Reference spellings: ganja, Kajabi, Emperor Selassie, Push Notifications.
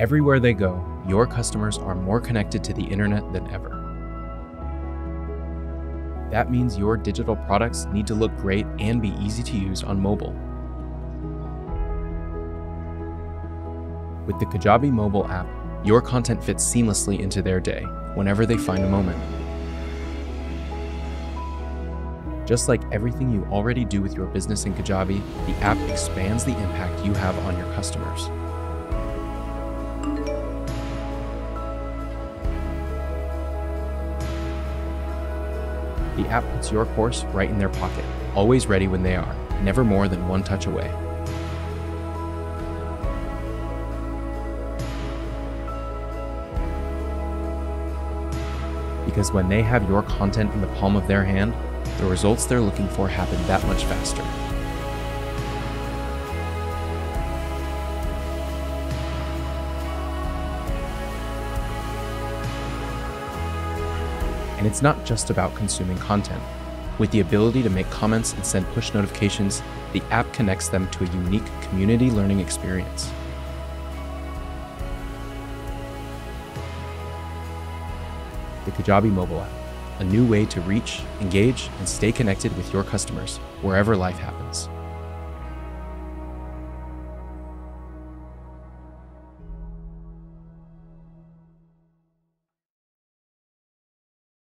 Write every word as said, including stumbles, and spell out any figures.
Everywhere they go, your customers are more connected to the internet than ever. That means your digital products need to look great and be easy to use on mobile. With the Kajabi mobile app, your content fits seamlessly into their day, whenever they find a moment. Just like everything you already do with your business in Kajabi, the app expands the impact you have on your customers. The app puts your course right in their pocket, always ready when they are, never more than one touch away. Because when they have your content in the palm of their hand, the results they're looking for happen that much faster. And it's not just about consuming content. With the ability to make comments and send push notifications, the app connects them to a unique community learning experience. The Kajabi mobile app, a new way to reach, engage, and stay connected with your customers wherever life happens.